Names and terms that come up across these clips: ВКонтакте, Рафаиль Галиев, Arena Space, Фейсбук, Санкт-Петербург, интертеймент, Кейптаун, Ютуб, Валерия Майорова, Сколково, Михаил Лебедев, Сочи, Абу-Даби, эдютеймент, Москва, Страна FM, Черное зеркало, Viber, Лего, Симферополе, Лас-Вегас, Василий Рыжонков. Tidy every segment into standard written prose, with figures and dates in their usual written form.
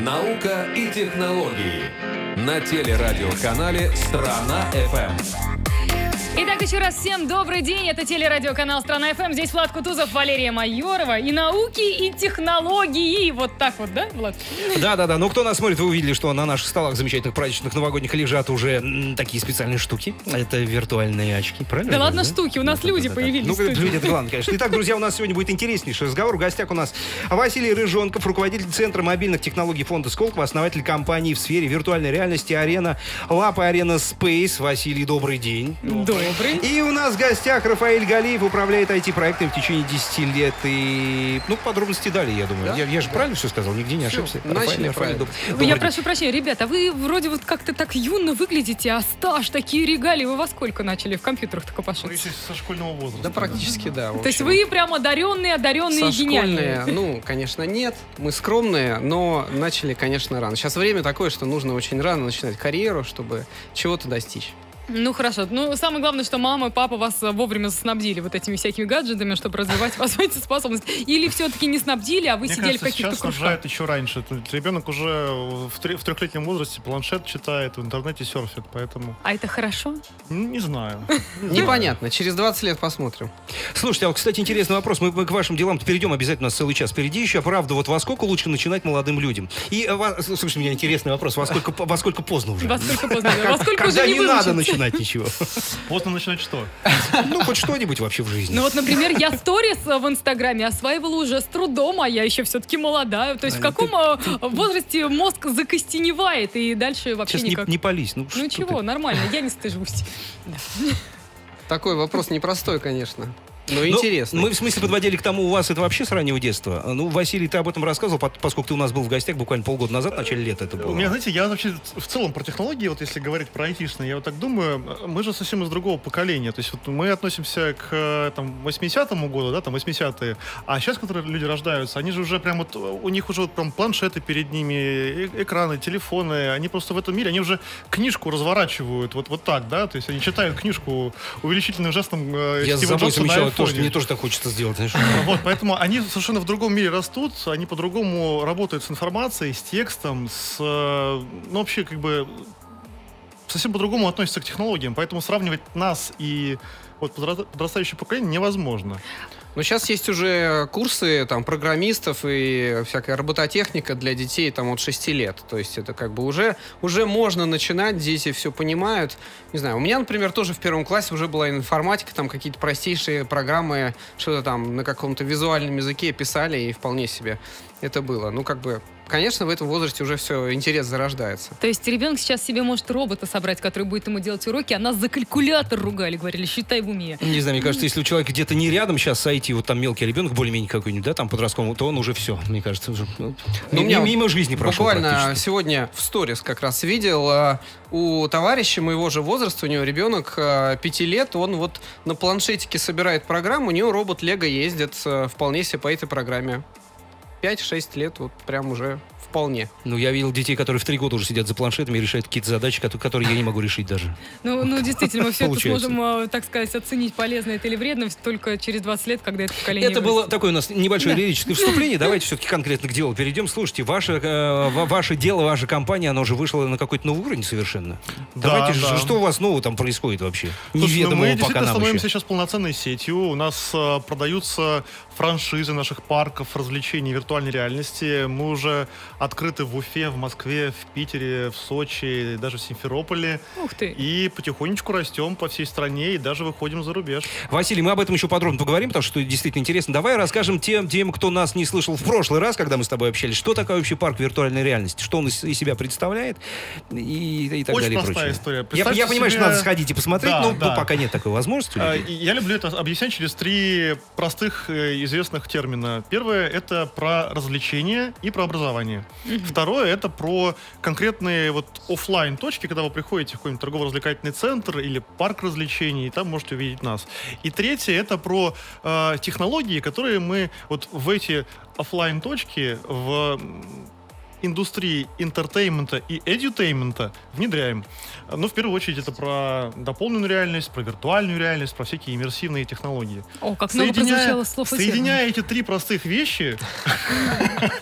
Наука и технологии на телерадиоканале «Страна FM». Итак, еще раз всем добрый день. Это телерадиоканал «Страна FM». Здесь Влад Кутузов, Валерия Майорова. И науки, и технологии. Вот так вот, да, Влад? Да. Ну, кто нас смотрит, вы увидели, что на наших столах замечательных праздничных новогодних лежат уже такие специальные штуки. Это виртуальные очки, правильно? Да ладно, штуки. У нас люди появились. Ну, люди, это главное, конечно. Итак, друзья, у нас сегодня будет интереснейший разговор. В гостях у нас Василий Рыжонков, руководитель Центра мобильных технологий фонда «Сколково», основатель компании в сфере виртуальной реальности «Arena Space» Space. Василий, добрый день. И у нас в гостях Рафаиль Галиев, управляет IT-проектом в течение 10 лет. И, ну, подробности далее, я думаю. Да? Я же правильно все сказал, нигде не ошибся. Я прошу прощения, ребята, вы вроде вот как-то так юно выглядите, а стаж, такие регалии, вы во сколько начали в компьютерах-то копошиться? Ну, если со школьного возраста. Да, практически, да. То есть вы прям одаренные и гениальные. Ну, конечно, нет. Мы скромные, но начали, конечно, рано. Сейчас время такое, что нужно очень рано начинать карьеру, чтобы чего-то достичь. Ну, хорошо. Ну, самое главное, что мама и папа вас вовремя снабдили вот этими всякими гаджетами, чтобы развивать вас эти способности. Или все-таки не снабдили, а вы сидели в каких-то кружках? Сейчас снабжают еще раньше. Ребенок уже в трехлетнем возрасте планшет читает, в интернете серфит, поэтому... А это хорошо? Не знаю. Непонятно. Через 20 лет посмотрим. Слушайте, а вот, кстати, интересный вопрос. Мы к вашим делам перейдем обязательно, у нас целый час впереди еще. Правда, вот во сколько лучше начинать молодым людям? И, слушайте, у меня интересный вопрос. Во сколько поздно уже? Во сколько поздно? Когда не надо начинать? Ничего. Поздно начинать что? Ну, хоть что-нибудь вообще в жизни. Ну, вот, например, я сторис в Инстаграме осваивала уже с трудом, а я еще все-таки молодая. То есть в каком возрасте мозг закостеневает и дальше вообще сейчас никак... не пались. Ну чего, ты? Нормально, я не стыжусь. Такой вопрос непростой, конечно. Ну, интересно. Мы, в смысле, подводили к тому, у вас это вообще с раннего детства. Ну, Василий, ты об этом рассказывал, поскольку ты у нас был в гостях буквально полгода назад, в начале лета это было. У меня, знаете, я вообще в целом про технологии, вот если говорить про айтишные, я вот так думаю, мы же совсем из другого поколения. То есть вот мы относимся к там, 80-му году, да, там 80-е, а сейчас, которые люди рождаются, они же уже прям вот, у них уже вот прям планшеты перед ними, экраны, телефоны, они просто в этом мире, они уже книжку разворачивают вот так, да, то есть они читают книжку увеличительным жестом. Я за собой замечал, мне тоже так хочется сделать. Вот, поэтому они совершенно в другом мире растут, они по-другому работают с информацией, с текстом, с, ну, вообще, как бы, совсем по-другому относятся к технологиям, поэтому сравнивать нас и вот подрастающее поколение невозможно. Но сейчас есть уже курсы там, программистов и всякая робототехника для детей там, от 6 лет. То есть это как бы уже можно начинать, дети все понимают. Не знаю, у меня, например, тоже в первом классе уже была информатика, там какие-то простейшие программы, что-то там на каком-то визуальном языке писали, и вполне себе это было. Ну, как бы... Конечно, в этом возрасте уже все, интерес зарождается. То есть ребенок сейчас себе может робота собрать, который будет ему делать уроки, а нас за калькулятор ругали, говорили, считай в уме. Не знаю, мне кажется, если у человека где-то не рядом сейчас IT, вот там мелкий ребенок, более-менее какой-нибудь, да, там подростковый, то он уже все, мне кажется, уже мимо жизни прошел. Буквально сегодня в сторис как раз видел у товарища моего же возраста, у него ребенок 5 лет, он вот на планшетике собирает программу, у него робот Лего ездит вполне себе по этой программе. 5-6 лет вот прям уже вполне. Ну, я видел детей, которые в 3 года уже сидят за планшетами и решают какие-то задачи, которые я не могу решить даже. Ну, действительно, мы все это сможем, так сказать, оценить, полезно это или вредно, только через 20 лет, когда это поколение... Это было такое у нас небольшое лирическое вступление. Давайте все-таки конкретно к делу перейдем. Слушайте, ваше дело, ваша компания, она уже вышла на какой-то новый уровень совершенно. Давайте, что у вас нового там происходит вообще? Неведомого пока нам еще. Мы действительно становимся сейчас полноценной сетью. У нас продаются франшизы наших парков, развлечений, виртуальной реальности. Мы уже... открыты в Уфе, в Москве, в Питере, в Сочи, даже в Симферополе. Ух ты. И потихонечку растем по всей стране и даже выходим за рубеж. Василий, мы об этом еще подробно поговорим, потому что действительно интересно. Давай расскажем тем, кто нас не слышал в прошлый раз, когда мы с тобой общались, что такое вообще парк виртуальной реальности, что он из себя представляет и так далее. Очень простая история. Я понимаю, что надо сходить и посмотреть, но пока нет такой возможности. Я люблю это объяснять через 3 простых известных термина. Первое — это про развлечение и про образование. Второе — это про конкретные вот офлайн точки, когда вы приходите в какой-нибудь торгово-развлекательный центр или парк развлечений, и там можете увидеть нас. И третье — это про технологии, которые мы вот в эти офлайн точки в индустрии интертеймента и эдютеймента внедряем. Ну, в первую очередь, это про дополненную реальность, про виртуальную реальность, про всякие иммерсивные технологии. О, как много прозвучало слов и терминов. Соединяя эти три простых вещи,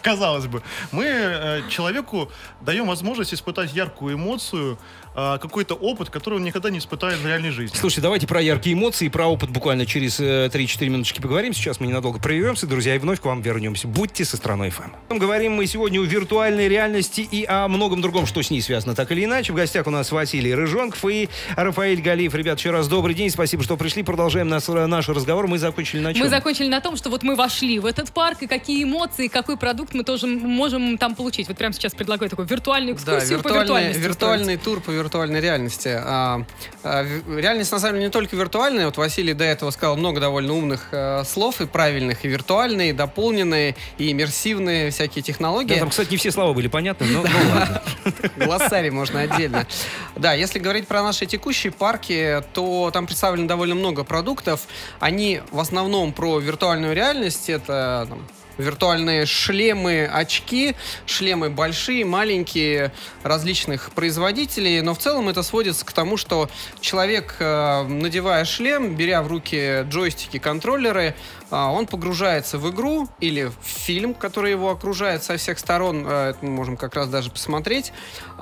казалось бы, мы человеку даем возможность испытать яркую эмоцию, какой-то опыт, который он никогда не испытает в реальной жизни. Слушайте, давайте про яркие эмоции, про опыт буквально через 3-4 минуточки поговорим. Сейчас мы ненадолго прервемся, друзья, и вновь к вам вернемся. Будьте со Страной FM. Говорим мы сегодня о виртуальной реальности и о многом другом, что с ней связано так или иначе. В гостях у нас Василий Рыжонков и Рафаиль Галиев. Ребят, еще раз добрый день, спасибо, что пришли. Продолжаем наш разговор. Мы закончили на чем? Мы закончили на том, что вот мы вошли в этот парк, и какие эмоции, какой продукт мы тоже можем там получить. Вот прямо сейчас предлагаю такую виртуальную экскурсию, да, по виртуальности. Виртуальный тур по виртуальной реальности. Реальность, на самом деле, не только виртуальная. Вот Василий до этого сказал много довольно умных слов, и правильных, и виртуальные, и дополненные, и иммерсивные всякие технологии. Да, там, кстати, не все слова были понятны, но ладно. Глоссарий можно отдельно. Да, если говорить про наши текущие парки, то там представлено довольно много продуктов. Они в основном про виртуальную реальность. Это там виртуальные шлемы, очки, шлемы большие, маленькие, различных производителей, но в целом это сводится к тому, что человек, надевая шлем, беря в руки джойстики, контроллеры, он погружается в игру или в фильм, который его окружает со всех сторон, это мы можем как раз даже посмотреть,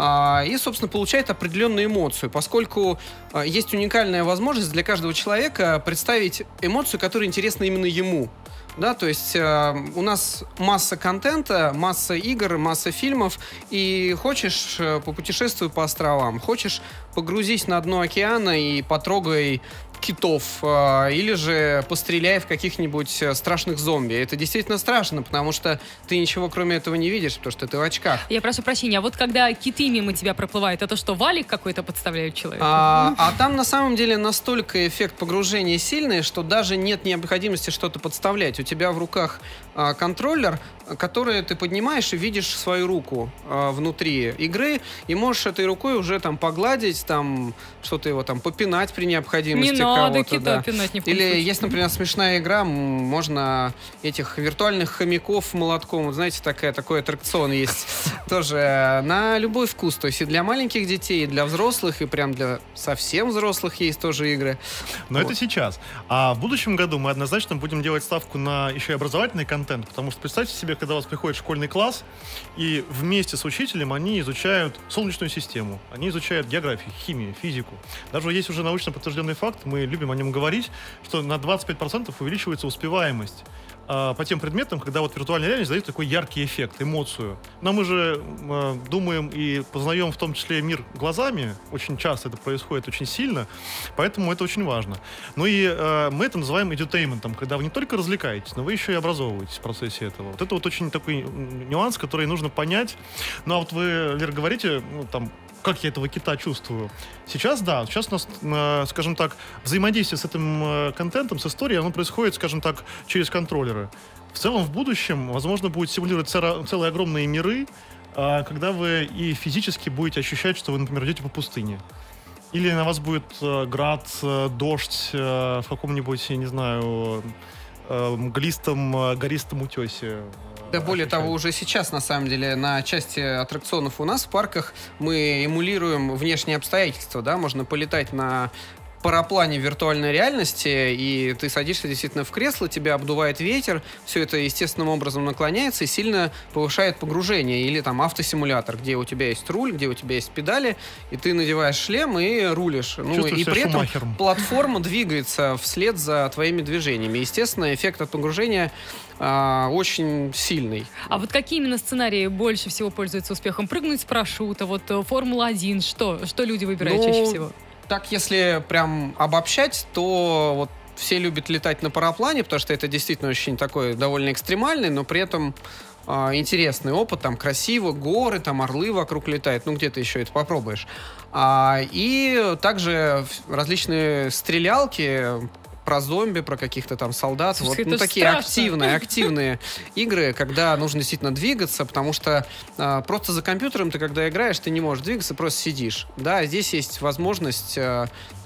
и, собственно, получает определенную эмоцию, поскольку есть уникальная возможность для каждого человека представить эмоцию, которая интересна именно ему. Да, то есть у нас масса контента, масса игр, масса фильмов, и хочешь — попутешествуй по островам, хочешь — погрузись на дно океана и потрогай китов, или же постреляй в каких-нибудь страшных зомби. Это действительно страшно, потому что ты ничего кроме этого не видишь, потому что ты в очках. Я прошу прощения, а вот когда киты мимо тебя проплывают, это что, валик какой-то подставляют человеку? А там на самом деле настолько эффект погружения сильный, что даже нет необходимости что-то подставлять. У тебя в руках контроллер, который ты поднимаешь и видишь свою руку внутри игры, и можешь этой рукой уже там погладить, там что-то его там попинать при необходимости. Не надо кита пинать, ни в коем случае. Или есть, например, смешная игра, можно этих виртуальных хомяков молотком, вот знаете, такой аттракцион есть тоже на любой вкус, то есть и для маленьких детей, и для взрослых, и прям для совсем взрослых есть тоже игры. Но это сейчас. А в будущем году мы однозначно будем делать ставку на еще и образовательный контент, потому что представьте себе, когда у вас приходит школьный класс, и вместе с учителем они изучают Солнечную систему, они изучают географию, химию, физику. Даже есть уже научно подтвержденный факт, мы любим о нем говорить, что на 25% увеличивается успеваемость по тем предметам, когда вот виртуальная реальность дает такой яркий эффект, эмоцию. Но мы же думаем и познаем в том числе мир глазами, очень часто это происходит, очень сильно, поэтому это очень важно. Ну и мы это называем эдютейментом, когда вы не только развлекаетесь, но вы еще и образовываетесь в процессе этого. Вот это вот очень такой нюанс, который нужно понять. Ну а вот вы, Лера, говорите, ну там, как я этого кита чувствую. Сейчас, да, сейчас у нас, скажем так, взаимодействие с этим контентом, с историей, оно происходит, скажем так, через контроллеры. В целом, в будущем, возможно, будет симулировать целые огромные миры, когда вы и физически будете ощущать, что вы, например, идете по пустыне. Или на вас будет град, дождь в каком-нибудь, я не знаю, мглистом, гористом утесе. Да, более того, уже сейчас, на самом деле, на части аттракционов у нас в парках мы эмулируем внешние обстоятельства, да, можно полетать на параплане виртуальной реальности, и ты садишься действительно в кресло, тебя обдувает ветер, все это естественным образом наклоняется и сильно повышает погружение. Или там автосимулятор, где у тебя есть руль, где у тебя есть педали, и ты надеваешь шлем и рулишь. Ну, и при этом платформа двигается вслед за твоими движениями. Естественно, эффект от погружения очень сильный. А вот какие именно сценарии больше всего пользуются успехом? Прыгнуть с парашюта, вот Формула-1, что люди выбирают чаще всего? Так, если прям обобщать, то вот все любят летать на параплане, потому что это действительно очень такой довольно экстремальный, но при этом интересный опыт, там красиво, горы, там орлы вокруг летают, ну где ты еще это попробуешь. И также различные стрелялки про зомби, про каких-то там солдат. Вот, ну, такие активные игры, когда нужно действительно двигаться, потому что просто за компьютером ты, когда играешь, ты не можешь двигаться, просто сидишь. Да, здесь есть возможность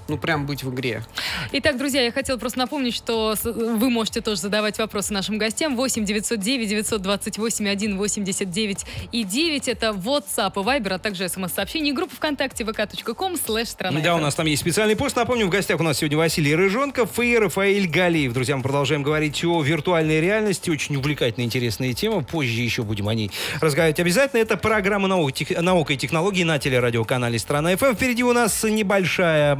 ну, прям быть в игре. Итак, друзья, я хотела просто напомнить, что вы можете тоже задавать вопросы нашим гостям. 8-909-928-1-89-9. Это WhatsApp и Viber, а также смс-сообщение. Группа ВКонтакте vk.com/страна. Да, у нас там есть специальный пост. Напомню, в гостях у нас сегодня Василий Рыжонков и Рафаиль Галиев. Друзья, мы продолжаем говорить о виртуальной реальности. Очень увлекательная, интересная тема. Позже еще будем о ней разговаривать обязательно. Это программа «Наука и технологии» на телерадиоканале «Страна FM». Впереди у нас небольшая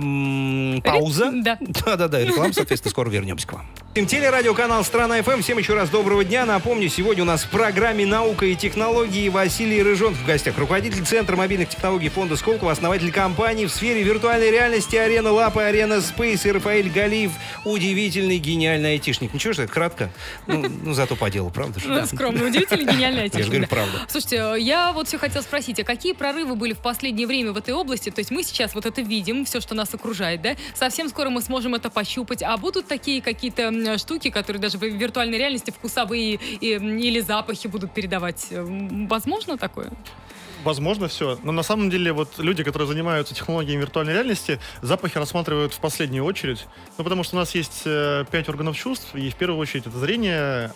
пауза. Да-да-да, реклама, соответственно, скоро вернемся к вам. Телерадиоканал «Страна FM». Всем еще раз доброго дня. Напомню, сегодня у нас в программе «Наука и технологии» Василий Рыжонков в гостях, руководитель Центра мобильных технологий фонда «Сколково», основатель компании в сфере виртуальной реальности «Арена Лап» и «Arena Space», и Рафаиль Галиев, удивительный, гениальный айтишник. Ничего, что это кратко? Ну, зато по делу, правда же? Да. Скромно, удивительный, гениальный айтишник. Я же говорю, правда. Слушайте, я вот все хотела спросить, а какие прорывы были в последнее время в этой области? То есть мы сейчас вот это видим, все, что нас окружает, да? Совсем скоро мы сможем это пощупать. А будут такие какие-то штуки, которые даже в виртуальной реальности вкусовые или запахи будут передавать. Возможно такое? Возможно, все. Но на самом деле вот люди, которые занимаются технологиями виртуальной реальности, запахи рассматривают в последнюю очередь. Ну, потому что у нас есть 5 органов чувств, и в первую очередь это зрение,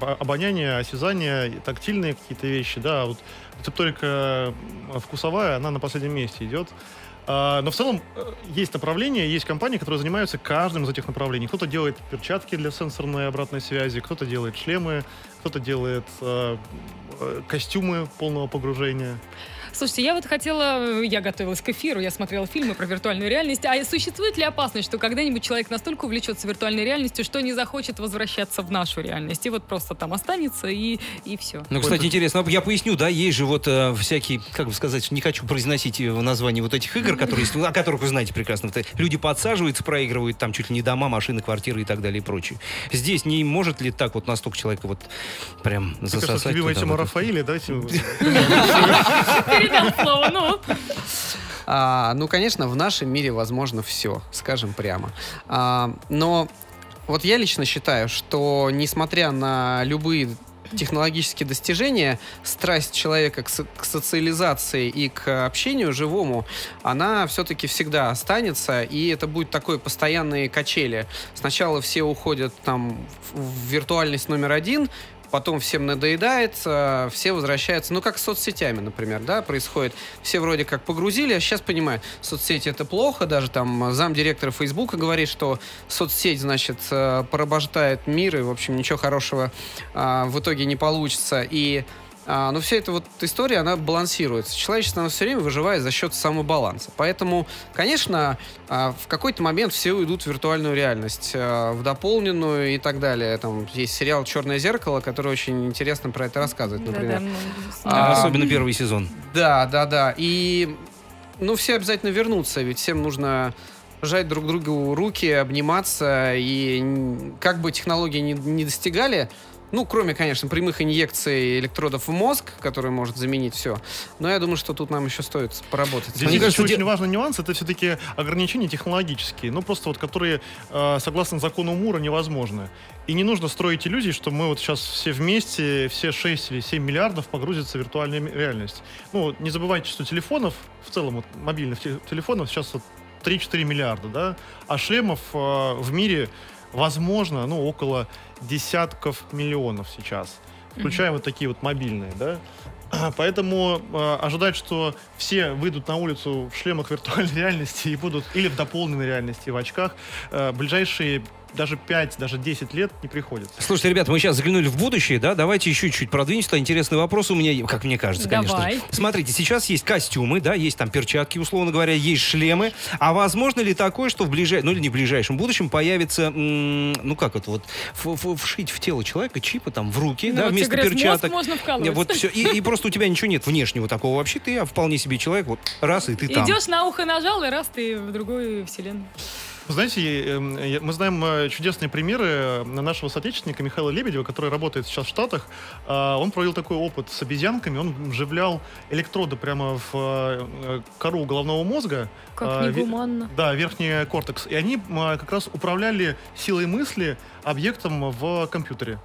обоняние, осязание, тактильные какие-то вещи. Да, вот рецепторика вкусовая, она на последнем месте идет. Но в целом есть направления, есть компании, которые занимаются каждым из этих направлений. Кто-то делает перчатки для сенсорной обратной связи, кто-то делает шлемы, кто-то делает костюмы полного погружения. Слушайте, я вот хотела, я готовилась к эфиру, я смотрела фильмы про виртуальную реальность. А существует ли опасность, что когда-нибудь человек настолько увлечется виртуальной реальностью, что не захочет возвращаться в нашу реальность? И вот просто там останется и все. Ну, кстати, интересно, я поясню, да, есть же вот всякие, как бы сказать, не хочу произносить название вот этих игр, которые, о которых вы знаете прекрасно. Люди подсаживаются, проигрывают там чуть ли не дома, машины, квартиры и так далее и прочее. Здесь не может ли так вот настолько человека вот прям засосать? Мне кажется, любимая Рафаиля, давайте... Ну, конечно, в нашем мире возможно все, скажем прямо. Но вот я лично считаю, что несмотря на любые технологические достижения, страсть человека к социализации и к общению живому, она все-таки всегда останется, и это будет такое постоянные качели. Сначала все уходят там в виртуальность номер 1, потом всем надоедает, все возвращаются. Ну, как с соцсетями, например, да, происходит. Все вроде как погрузили, а сейчас понимают, соцсети — это плохо. Даже там замдиректора Фейсбука говорит, что соцсеть, значит, порабощает мир, и, в общем, ничего хорошего в итоге не получится. И, ну, вся эта вот история, она балансируется. Человечество, оно все время выживает за счет самобаланса. Поэтому, конечно, в какой-то момент все уйдут в виртуальную реальность, в дополненную и так далее. Там есть сериал «Черное зеркало», который очень интересно про это рассказывает, например. Особенно первый сезон. Да. И, ну, все обязательно вернутся, ведь всем нужно жать друг другу руки, обниматься. И как бы технологии не достигали, ну, кроме, конечно, прямых инъекций электродов в мозг, которые может заменить все. Но я думаю, что тут нам еще стоит поработать. Здесь еще очень важный нюанс — это все-таки ограничения технологические, ну, просто вот которые, согласно закону Мура, невозможны. И не нужно строить иллюзий, что мы вот сейчас все вместе, все 6 или 7 миллиардов погрузятся в виртуальную реальность. Ну, не забывайте, что телефонов, в целом вот, мобильных телефонов сейчас вот 3-4 миллиарда, да? А шлемов в мире... возможно, ну, около десятков миллионов сейчас, включая вот такие вот мобильные, да. Поэтому ожидать, что все выйдут на улицу в шлемах виртуальной реальности и будут, или в дополненной реальности, в очках, ближайшие даже 5, даже 10 лет не приходится. Слушайте, ребята, мы сейчас заглянули в будущее, да? Давайте еще чуть-чуть продвинемся. Интересный вопрос у меня, как мне кажется, конечно же. Смотрите, сейчас есть костюмы, да, есть там перчатки, условно говоря, есть шлемы. А возможно ли такое, что в ближайшем, ну или не в ближайшем будущем появится, ну как это вот, вшить в тело человека чипы там в руки, да, вместо перчаток. Вот все. И просто у тебя ничего нет внешнего такого вообще. Ты вполне себе человек, вот раз и ты там. Идешь на ухо нажал, и раз ты в другую вселенную. Знаете, мы знаем чудесные примеры нашего соотечественника Михаила Лебедева, который работает сейчас в Штатах. Он провел такой опыт с обезьянками. Он вживлял электроды прямо в кору головного мозга. Как негуманно. Да, верхний кортекс. И они как раз управляли силой мысли объектом в компьютере.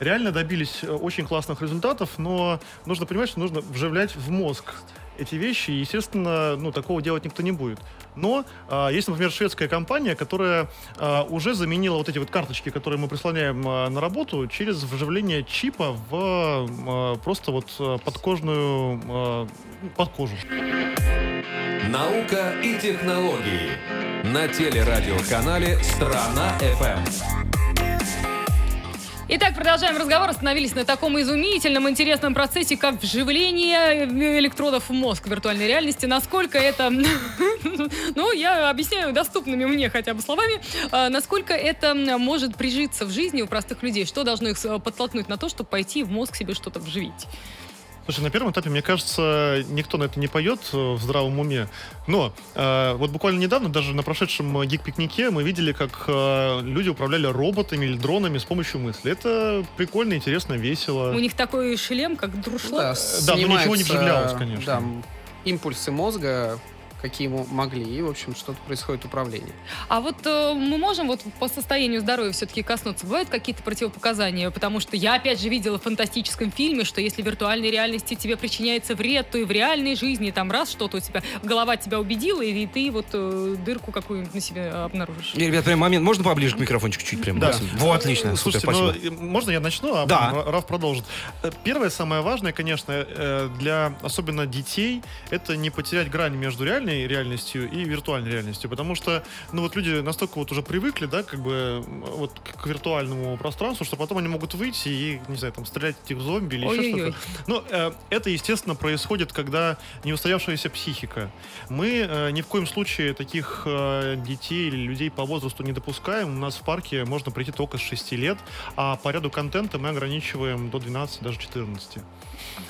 Реально добились очень классных результатов, но нужно понимать, что нужно вживлять в мозг эти вещи, естественно, ну, такого делать никто не будет. Но есть, например, шведская компания, которая уже заменила вот эти вот карточки, которые мы прислоняем на работу, через вживление чипа в просто вот подкожную, под кожу. Наука и технологии на телерадиоканале «Страна FM». Итак, продолжаем разговор. Остановились на таком изумительном, интересном процессе, как вживление электродов в мозг виртуальной реальности. Насколько это, ну, я объясняю доступными мне хотя бы словами, насколько это может прижиться в жизни у простых людей? Что должно их подтолкнуть на то, чтобы пойти в мозг себе что-то вживить? Слушай, на первом этапе, мне кажется, никто на это не поет в здравом уме. Но вот буквально недавно, даже на прошедшем гик-пикнике, мы видели, как люди управляли роботами или дронами с помощью мысли. Это прикольно, интересно, весело. У них такой шлем, как дуршлаг. Да, но ничего не вживлялось, конечно. Да, импульсы мозга, какие могли, и, в общем, что-то происходит управление. А вот мы можем вот по состоянию здоровья все-таки коснуться? Бывают какие-то противопоказания? Потому что я, опять же, видела в фантастическом фильме, что если в виртуальной реальности тебе причиняется вред, то и в реальной жизни там раз что-то у тебя, голова тебя убедила, и ты вот дырку какую-нибудь на себе обнаружишь. И, ребята, момент. Можно поближе к микрофончику чуть прямо? Да. Вот, отлично. Слушайте, супер, спасибо. Можно я начну, а да. Раф продолжит. Первое, самое важное, конечно, для особенно детей, это не потерять грань между реальностью реальностью и виртуальной реальностью, потому что, ну, вот люди настолько вот уже привыкли, да, как бы вот к виртуальному пространству, что потом они могут выйти и, не знаю, там, стрелять в зомби или еще что-то. Но это, естественно, происходит, когда неустоявшаяся психика. Мы ни в коем случае таких детей или людей по возрасту не допускаем. У нас в парке можно прийти только с 6 лет, а по ряду контента мы ограничиваем до 12, даже 14.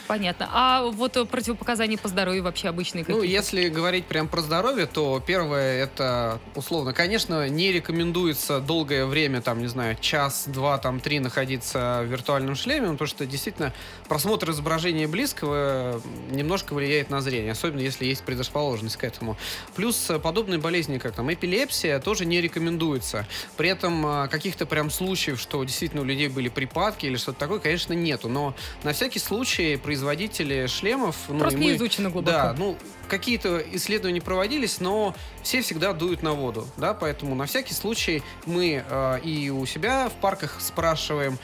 Понятно. А вот противопоказания по здоровью вообще обычные какие-то? Ну, если говорить прям про здоровье, то первое, это условно, конечно, не рекомендуется долгое время, там, не знаю, час, два, там, три находиться в виртуальном шлеме, потому что действительно просмотр изображения близкого немножко влияет на зрение, особенно если есть предрасположенность к этому. Плюс подобные болезни, как там эпилепсия, тоже не рекомендуется. При этом каких-то прям случаев, что действительно у людей были припадки или что-то такое, конечно, нету, но на всякий случай производители шлемов... Просто не изучено глубоко. Да, ну, какие-то исследования проводились, но все всегда дуют на воду, да, поэтому на всякий случай мы и у себя в парках спрашиваем,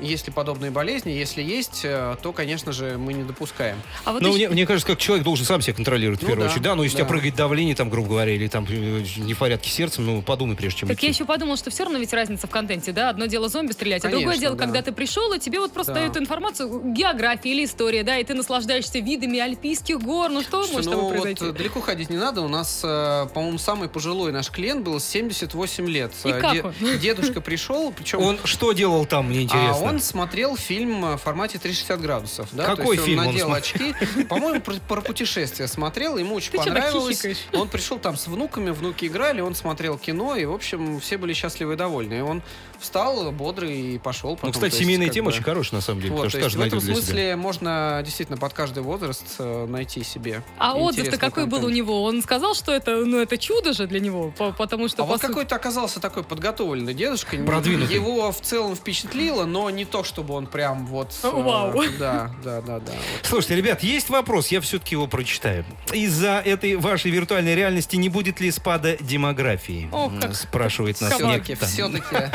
есть ли подобные болезни, если есть, то, конечно же, мы не допускаем. А вот мне кажется, как человек должен сам себя контролировать, в первую очередь, да, но если у тебя прыгает давление, там, грубо говоря, или там не в порядке с сердцем, ну, подумай, прежде чем... Так идти. Я еще подумал, что все равно ведь разница в контенте, да, одно дело зомби стрелять, конечно, а другое дело, когда ты пришел, и тебе вот просто дают информацию, география или история, да, и ты наслаждаешься видами альпийских гор, ну, что может там произойти? Вот далеко ходить не надо, у нас, по-моему, самый пожилой наш клиент был 78 лет. И как дедушка пришел, причем... Он что делал там? Мне интересно. А он смотрел фильм в формате 360 градусов. Да? Какой фильм? Он надел очки. По-моему, про путешествия смотрел, ему очень понравилось. Он пришел там с внуками, внуки играли, он смотрел кино, и, в общем, все были счастливы и довольны. И он встал бодрый и пошел. Ну, кстати, семейная тема очень хорошая, на самом деле. В этом смысле можно действительно под каждый возраст найти себе. А отзыв-то какой был у него? Он сказал, что это чудо же для него, потому что... А вот какой-то оказался такой подготовленный дедушка. Продвинутый. Его в целом впечатлило, но не то, чтобы он прям вот... Вау. Да. Слушайте, ребят, есть вопрос, я все-таки его прочитаю. Из-за этой вашей виртуальной реальности не будет ли спада демографии? О, как... Спрашивает нас некто. Все-таки.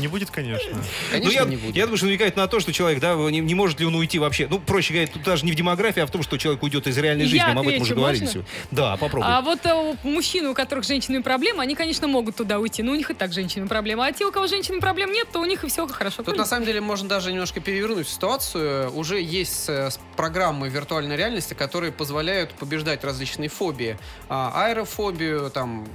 Не будет, конечно. Конечно, не будет. Я думаю, что намекает на то, что человек, да, не может ли он уйти вообще. Ну, проще говоря, тут даже не в демографии, а в том, что человек уйдет из реальной жизни. Мы об этом уже говорили сегодня. Да, попробуй. А вот мужчины, у которых с женщинами проблемы, они, конечно, могут туда уйти, но у них и так с женщинами проблемы. А те, у кого с женщинами проблем нет, то у них и все хорошо. Тут, на самом деле, можно даже немножко перевернуть ситуацию. Уже есть программы виртуальной реальности, которые позволяют побеждать различные фобии. Аэрофобию, там...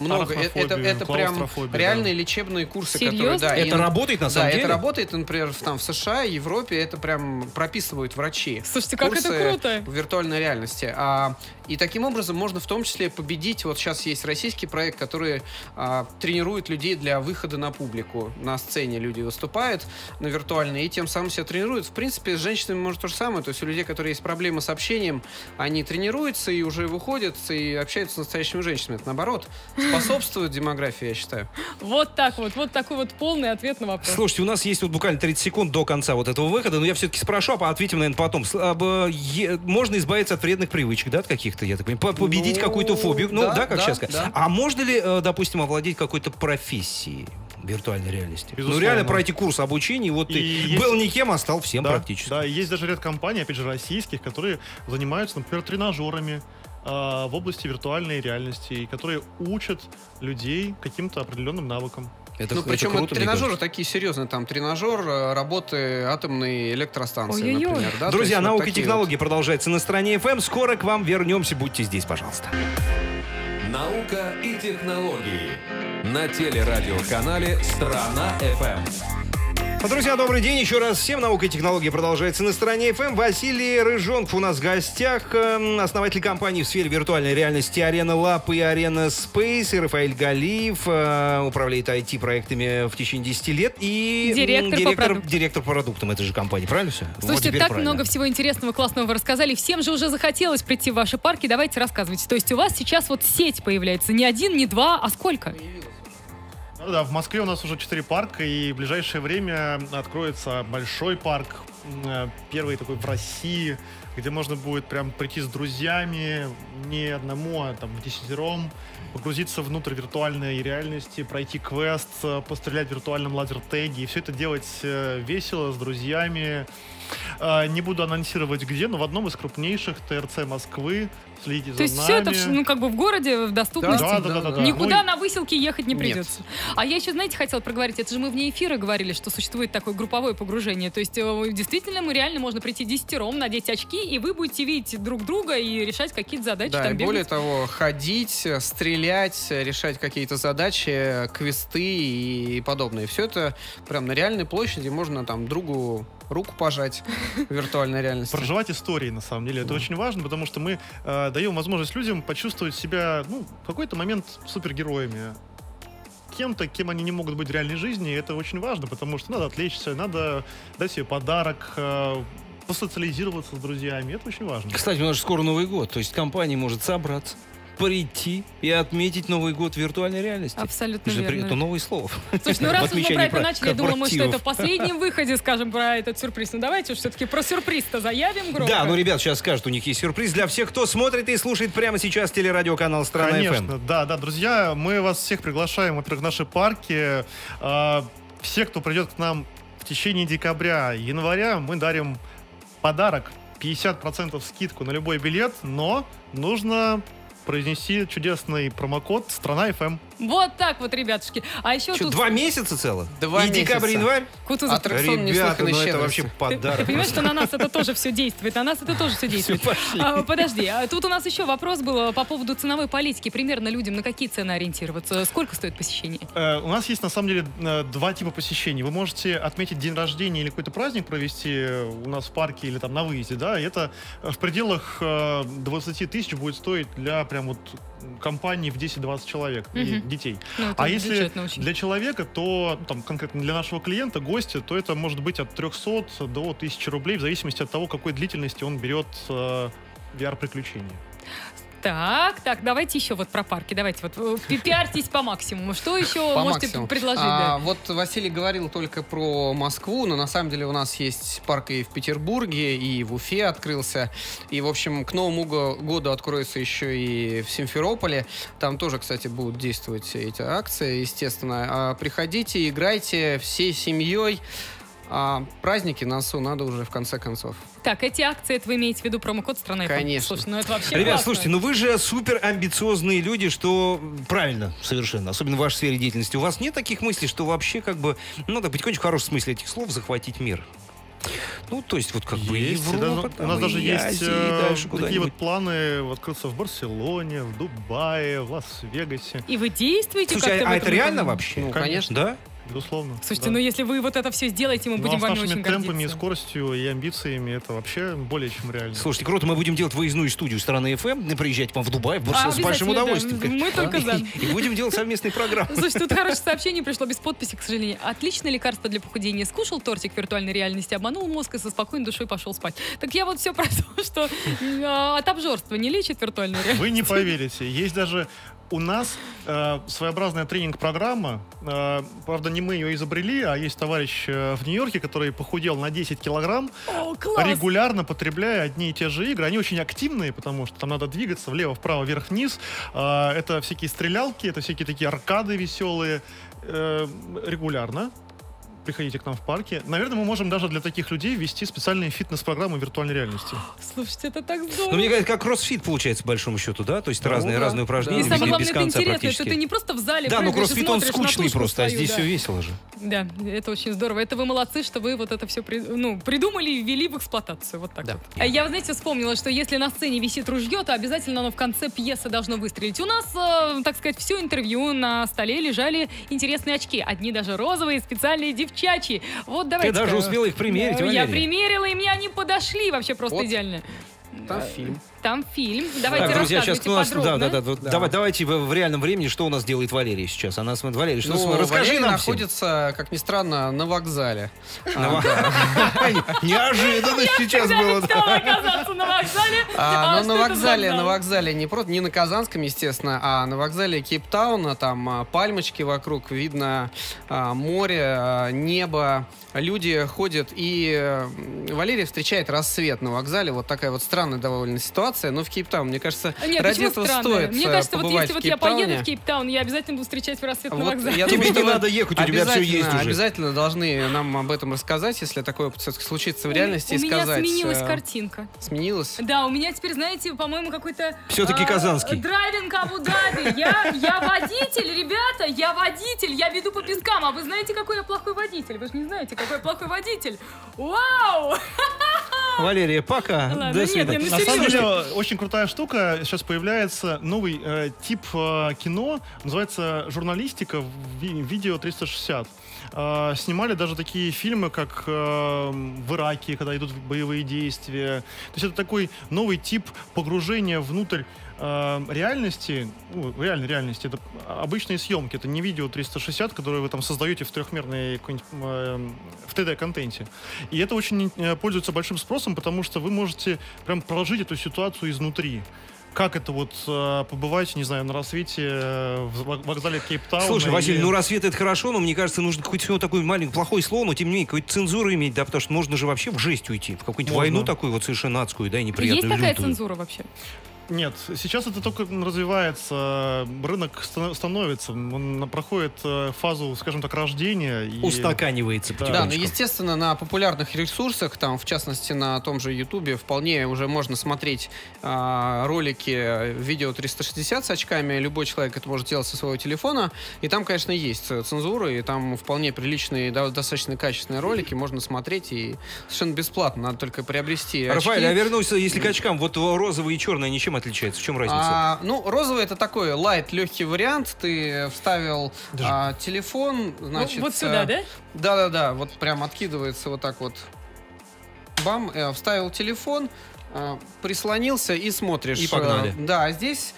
Много. Это прям реальные лечебные курсы. Серьезно? Которые, да, это работает на самом деле? Да, это работает, например, там, в США, Европе, это прям прописывают врачи. Слушайте, как это круто! В виртуальной реальности. И таким образом можно в том числе победить, вот сейчас есть российский проект, который тренирует людей для выхода на публику. На сцене люди выступают на виртуальной и тем самым себя тренируют. В принципе, с женщинами может то же самое. То есть у людей, которые есть проблемы с общением, они тренируются и уже выходят и общаются с настоящими женщинами. Это наоборот. Способствует демографии, я считаю. Вот так вот. Вот такой вот полный ответ на вопрос. Слушайте, у нас есть вот буквально 30 секунд до конца вот этого выхода, но я все-таки спрошу, а ответим, наверное, потом. Можно избавиться от вредных привычек, да, от каких-то, я так понимаю? Победить какую-то фобию. Ну, да, как сейчас сказать. А можно ли, допустим, овладеть какой-то профессией виртуальной реальности? Безусловно. Ну, реально пройти курс обучения, вот и ты есть... был никем, а стал всем, да, практически. Да, есть даже ряд компаний, опять же, российских, которые занимаются, например, тренажерами в области виртуальной реальности, и которые учат людей каким-то определенным навыкам. Это, ну, причем это тренажеры такие серьезные, там тренажер работы атомной электростанции, например. Да? Друзья, есть, наука и технологии продолжается на Стране FM. Скоро к вам вернемся. Будьте здесь, пожалуйста. Наука и технологии на телерадиоканале Страна FM. Друзья, добрый день. Еще раз всем. Наука и технологии продолжается на Стране FM. Василий Рыжонков у нас в гостях. Основатель компании в сфере виртуальной реальности Arena Lab и Arena Space. И Рафаиль Галиев управляет IT-проектами в течение 10 лет. И директор по продуктам этой же компании. Правильно все? Слушайте, вот так правильно. Много всего интересного, классного вы рассказали. Всем же уже захотелось прийти в ваши парки. Давайте рассказывайте. То есть у вас сейчас вот сеть появляется. Не один, не два, а сколько? Да, в Москве у нас уже 4 парка, и в ближайшее время откроется большой парк, первый такой в России, где можно будет прям прийти с друзьями, не одному, а там десятером, погрузиться внутрь виртуальной реальности, пройти квест, пострелять в виртуальном лазер-теге, и все это делать весело, с друзьями. Не буду анонсировать где, но в одном из крупнейших ТРЦ Москвы. Следите за нами. То есть все это, ну, как бы в городе, в доступности. Да. Никуда на выселки ехать не придется. Нет. А я еще, знаете, хотела проговорить, это же мы вне эфира говорили, что существует такое групповое погружение. То есть действительно, мы реально можно прийти десятером, надеть очки, и вы будете видеть друг друга и решать какие-то задачи. Да, там, и более того, ходить, стрелять, решать какие-то задачи, квесты и подобное. Все это прям на реальной площади можно там другу руку пожать в виртуальной реальности. Проживать истории, на самом деле, это очень важно, потому что мы даем возможность людям почувствовать себя, ну, в какой-то момент супергероями. Кем-то, кем они не могут быть в реальной жизни, и это очень важно, потому что надо отвлечься, надо дать себе подарок, посоциализироваться с друзьями, это очень важно. Кстати, у нас же скоро Новый год, то есть компания может собраться, прийти и отметить Новый год в виртуальной реальности. Абсолютно верно. Это новое слово. Слушай, ну раз мы про это начали, я думала, мы что это в последнем выходе скажем про этот сюрприз. Ну давайте уж все-таки про сюрприз-то заявим громко. Да, ну ребят сейчас скажут, у них есть сюрприз для всех, кто смотрит и слушает прямо сейчас телерадиоканал Страна FM. Конечно, да, друзья, мы вас всех приглашаем, во-первых, в наши парки. Все, кто придет к нам в течение декабря, января, мы дарим подарок, 50% скидку на любой билет, но нужно произнести чудесный промокод «Страна FM». Вот так вот, ребятушки. А еще что, тут... 2 месяца целых? 2 месяца. И декабрь, январь? Кутузов. Ребята, ну это вообще подарок. Ты понимаешь, что на нас это тоже все действует. Подожди, а тут у нас еще вопрос был по поводу ценовой политики. Примерно людям на какие цены ориентироваться? Сколько стоит посещение? У нас есть, на самом деле, 2 типа посещений. Вы можете отметить день рождения или какой-то праздник провести у нас в парке или там на выезде, да, и это в пределах 20 тысяч будет стоить для прям вот компании в 10-20 человек и детей. Ну, а если для человека, то там, конкретно для нашего клиента, гостя, то это может быть от 300 до 1000 рублей, в зависимости от того, какой длительности он берет VR-приключения. Так, давайте еще вот про парки. Давайте вот пиарьтесь по максимуму. Что еще можете предложить? Вот Василий говорил только про Москву, но на самом деле у нас есть парк и в Петербурге, и в Уфе открылся. И, в общем, к Новому году откроется еще и в Симферополе. Там тоже, кстати, будут действовать эти акции, естественно. Приходите, играйте всей семьей. А праздники на носу надо уже в конце концов. Так, эти акции, это вы имеете в виду промокод страны? Конечно. Слушайте, ну это вообще ребят, классно. Слушайте, ну вы же супер амбициозные люди, что правильно совершенно, особенно в вашей сфере деятельности. У вас нет таких мыслей, что вообще как бы, ну да, потихонечку в хорошем смысле этих слов захватить мир? Ну, то есть, вот как бы Европа, да, у нас даже есть такие вот планы открыться в Барселоне, в Дубае, в Лас-Вегасе. И вы действуете как-то в этом? А это реально вообще? Ну, конечно. Да? Безусловно. Слушайте, ну если вы вот это все сделаете, мы будем вами очень гордиться. С нашими темпами, скоростью и амбициями это вообще более чем реально. Слушайте, круто, мы будем делать выездную студию Страны FM, приезжать к вам в Дубай с большим удовольствием. Да. Мы только за. И будем делать совместные программы. Слушайте, тут хорошее сообщение пришло без подписи, к сожалению. Отличное лекарство для похудения. Скушал тортик виртуальной реальности, обманул мозг и со спокойной душой пошел спать. Так я вот все про то, что от обжорства не лечит виртуальная реальность. Вы не поверите. Есть даже У нас своеобразная тренинг-программа. Правда, не мы ее изобрели, а есть товарищ в Нью-Йорке, который похудел на 10 килограмм, регулярно потребляя одни и те же игры. Они очень активные, потому что там надо двигаться влево, вправо, вверх, вниз. Это всякие стрелялки, это всякие такие аркады веселые. Регулярно. Приходите к нам в парке. Наверное, мы можем даже для таких людей вести специальные фитнес-программы виртуальной реальности. Слушайте, это так здорово. Ну, мне кажется, как кроссфит получается, по большому счету, да? То есть разные упражнения. И самое главное, это интересно, что ты не просто в зале прыгаешь, но кроссфит, он скучный просто, а здесь все весело же. Да, это очень здорово. Это вы молодцы, что вы вот это все придумали и ввели в эксплуатацию. Вот так вот. Я, знаете, вспомнила, что если на сцене висит ружье, то обязательно оно в конце пьесы должно выстрелить. У нас, так сказать, все интервью на столе лежали интересные очки. Одни даже розовые, специальные девчонки. Чачи. Вот давайте. Ты даже успела их примерить, Валерия. Я примерила, и мне они подошли вообще просто вот. Идеально. Там фильм. Там фильм. Давайте так, друзья, сейчас подробно. Давайте в реальном времени, что у нас делает Валерия сейчас. Она смотрит. Валерия, что смотрит? Расскажи Валерия нам. Находится, как ни странно, на вокзале. Неожиданно сейчас было. На вокзале не на Казанском, естественно, а на вокзале Кейптауна. Там пальмочки вокруг, видно море, небо. Люди ходят, и Валерия встречает рассвет на вокзале. Вот такая вот странная довольно ситуация, но в Кейптаун, мне кажется, ради этого стоит. Мне кажется, вот если вот я поеду в Кейптаун, я обязательно буду встречать в рассвет на вокзале. Я думаю, что надо ехать, у тебя все есть уже. Обязательно должны нам об этом рассказать, если такое случится в реальности, и сказать. У меня сменилась картинка. Сменилась? Да, у меня теперь, знаете, по-моему, какой-то... Все-таки казанский. Драйвинг Абу-Даби. Я водитель, ребята, я водитель, я веду по пескам, а вы знаете, какой я плохой водитель? Вы же не знаете, какой плохой водитель. Вау! Валерия, пока. Ладно, до свидания. Нет, на самом деле, очень крутая штука. Сейчас появляется новый тип кино. Называется журналистика, видео 360. Снимали даже такие фильмы, как в Ираке, когда идут боевые действия. То есть это такой новый тип погружения внутрь реальности, реальной реальности. Это обычные съемки, это не видео 360, которое вы там создаете в трехмерной, в 3D-контенте. И это очень пользуется большим спросом, потому что вы можете прям прожить эту ситуацию изнутри. Как это вот побывать, не знаю, на рассвете в вокзале Кейптауна? Слушай, Василий, рассвет — это хорошо, но мне кажется, нужно какое-то такое маленькое, плохое слово, но тем не менее, какую-то цензуру иметь, да, потому что можно же вообще в жесть уйти, в какую-нибудь войну такую вот совершенно адскую, да, и неприятную. Есть такая цензура вообще? Нет, сейчас это только развивается, рынок становится, он проходит фазу, скажем так, рождения. И... Устаканивается. Да, но естественно, на популярных ресурсах, там, в частности, на том же Ютубе, вполне уже можно смотреть ролики, видео 360 с очками, любой человек это может делать со своего телефона, и там, конечно, есть цензура, и там вполне приличные, достаточно качественные ролики, можно смотреть, и совершенно бесплатно, надо только приобрести очки. Рафаиль, я вернусь, если к очкам, вот розовые и черные, ничем отличается? В чем разница? Розовый — это такой лайт, легкий вариант. Ты вставил телефон, значит... вот сюда, да? Да-да-да, вот прям откидывается вот так вот. Бам, вставил телефон, прислонился и смотришь. И погнали. Да, здесь...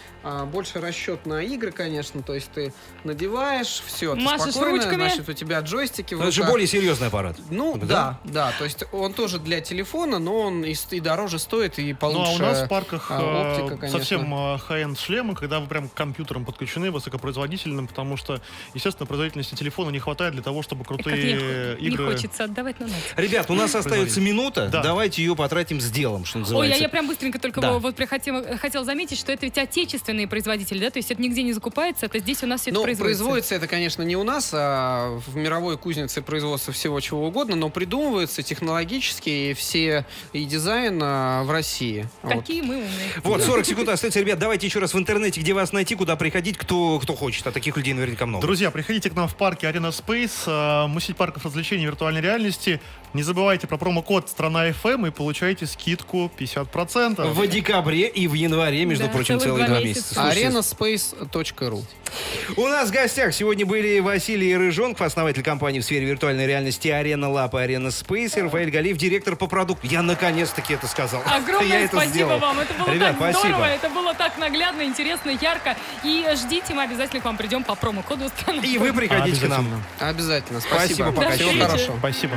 больше расчет на игры, конечно, то есть ты надеваешь, все, ты спокойно, значит, у тебя джойстики в руках. Это же более серьезный аппарат. Да, то есть он тоже для телефона, но он и дороже стоит, и получше. Ну, а у нас в парках оптика, совсем хай-энд шлемы, когда вы прям к компьютерам подключены, высокопроизводительным, потому что, естественно, производительности телефона не хватает для того, чтобы крутые игры... Не хочется отдавать на нас. Ребят, у нас остается минута, давайте ее потратим с делом, что называется. Ой, я прям быстренько только хотел заметить, что это ведь отечественный производитель, да? То есть это нигде не закупается, это здесь у нас все это производится. Производится это, конечно, не у нас, а в мировой кузнице производства всего чего угодно, но придумываются технологически все и дизайн в России. Какие мы умные. Вот, 40 секунд остается, ребят, давайте еще раз в интернете, где вас найти, куда приходить, кто хочет, а таких людей наверняка много. Друзья, приходите к нам в парке Arena Space, мы сеть парков развлечений виртуальной реальности. Не забывайте про промокод «Страна FM» и получаете скидку 50%. В декабре и в январе, между прочим, целых 2 месяца. arenaspace.ru. У нас в гостях сегодня были Василий Рыжонков, основатель компании в сфере виртуальной реальности Arena Lab и Arena Space, и Рафаиль Галиев, директор по продукту. Я наконец-таки это сказал. Огромное спасибо вам. Это было так здорово, это было так наглядно, интересно, ярко. И ждите, мы обязательно к вам придем по промокоду. И вы приходите к нам. Обязательно. Спасибо. Пока. Всего хорошего. Спасибо.